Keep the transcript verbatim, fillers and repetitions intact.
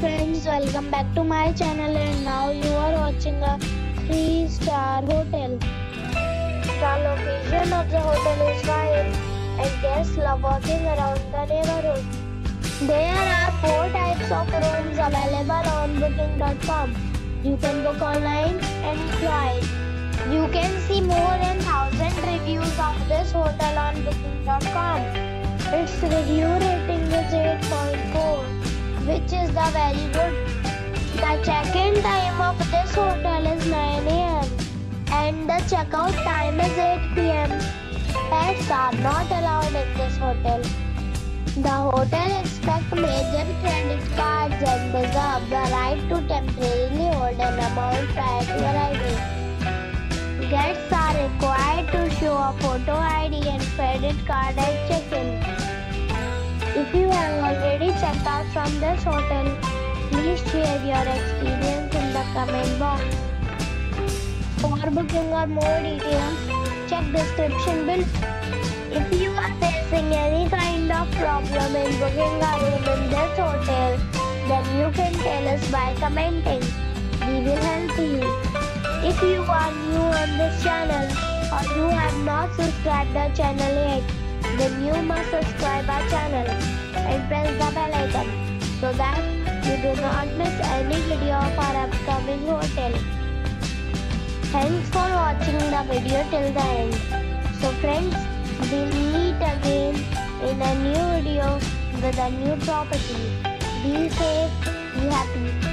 friends, welcome back to my channel, and now you are watching a three star hotel. The location of the hotel is fine and guests love walking around the neighborhood. There are four types of rooms available on booking dot com. You can book online and fly. You can see more than one thousand reviews of this hotel on booking dot com. Its review rating is eight point four, which is the very good. The check-in time of this hotel is nine A M and the checkout time is eight P M Pets are not allowed in this hotel. The hotel accepts major credit cards and reserves the right to temporarily hold an amount prior to arrival. Guests are required to show a photo I D and credit card at check-in. If you have already checked out from this hotel, please share your experience in the comment box. For booking or more details, check description below. If you are facing any kind of problem in booking a room in this hotel, then you can tell us by commenting. We will help you. If you are new on this channel or you have not subscribed our channel yet, then you must subscribe our channel and press the bell icon so that you do not miss any video of our upcoming hotel. Thanks for watching the video till the end. So friends, we'll meet again in a new video with a new property. Be safe, be happy.